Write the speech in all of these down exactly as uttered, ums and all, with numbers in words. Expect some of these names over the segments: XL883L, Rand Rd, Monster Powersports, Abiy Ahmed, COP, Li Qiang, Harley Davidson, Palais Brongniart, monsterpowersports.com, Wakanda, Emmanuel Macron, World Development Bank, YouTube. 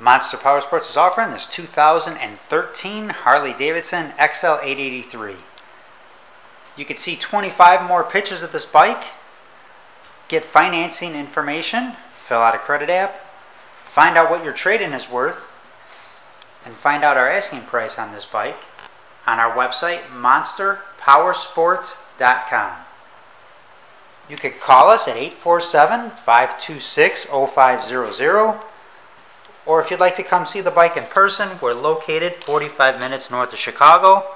Monster Powersports is offering this two thousand thirteen Harley Davidson X L eight eighty-three. You can see twenty-five more pictures of this bike, get financing information, fill out a credit app, find out what your trade-in is worth, and find out our asking price on this bike on our website, monster powersports dot com. You can call us at eight four seven, five two six, oh five hundred, or if you'd like to come see the bike in person, we're located forty-five minutes north of Chicago.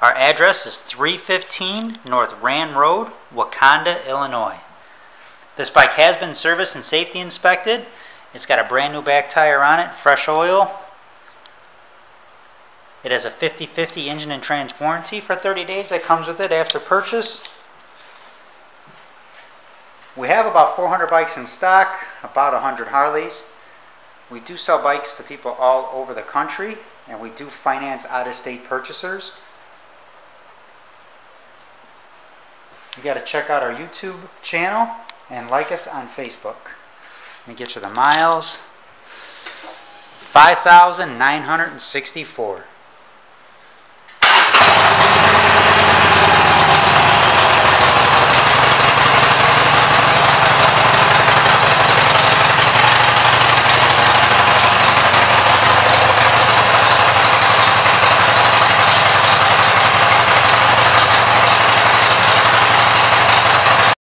Our address is three fifteen North Rand Road, Wakanda, Illinois. This bike has been serviced and safety inspected. It's got a brand new back tire on it, fresh oil. It has a fifty fifty engine and trans warranty for thirty days that comes with it after purchase. We have about four hundred bikes in stock, about one hundred Harleys. We do sell bikes to people all over the country, and we do finance out-of-state purchasers. You got to check out our YouTube channel and like us on Facebook. Let me get you the miles. five thousand nine hundred sixty-four.